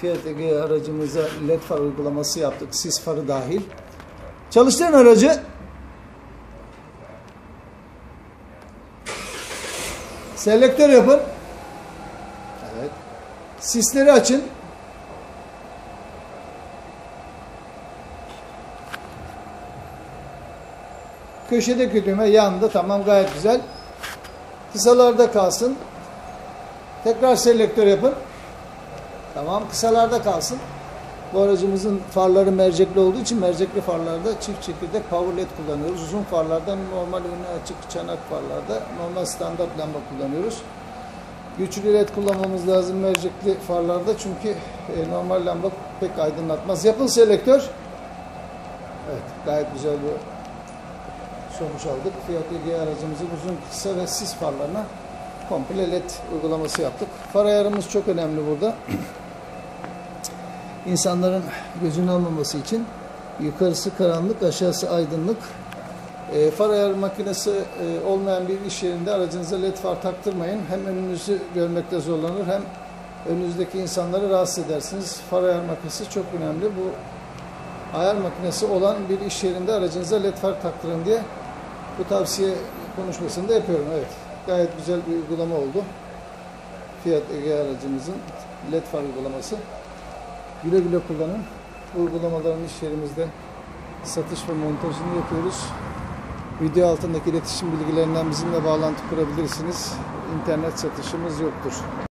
Fiat Egea aracımıza LED far uygulaması yaptık, sis farı dahil. Çalıştıran aracı selektör yapın. Evet. Sisleri açın. Köşedeki düğme yandı. Tamam, gayet güzel. Kısalarda kalsın. Tekrar selektör yapın. Tamam, kısalarda kalsın. Bu aracımızın farları mercekli olduğu için mercekli farlarda çift çekirdek power led kullanıyoruz. Uzun farlarda normal önü açık çanak farlarda normal standart lamba kullanıyoruz. Güçlü led kullanmamız lazım mercekli farlarda çünkü normal lamba pek aydınlatmaz. Yapın selektör. Evet, gayet güzel bir sonuç aldık. Fiat Egea aracımızın uzun, kısa ve sis farlarına komple led uygulaması yaptık. Far ayarımız çok önemli burada. İnsanların gözünü almaması için yukarısı karanlık, aşağısı aydınlık. Far ayar makinesi olmayan bir iş yerinde aracınıza led far taktırmayın. Hem önünüzü görmekte zorlanır hem önünüzdeki insanları rahatsız edersiniz. Far ayar makinesi çok önemli. Bu ayar makinesi olan bir iş yerinde aracınıza led far taktırın diye bu tavsiye konuşmasını da yapıyorum. Evet, gayet güzel bir uygulama oldu. Fiat Egea aracımızın led far uygulaması. Güle güle kullanın. Uygulamaların iş yerimizde satış ve montajını yapıyoruz. Video altındaki iletişim bilgilerinden bizimle bağlantı kurabilirsiniz. İnternet satışımız yoktur.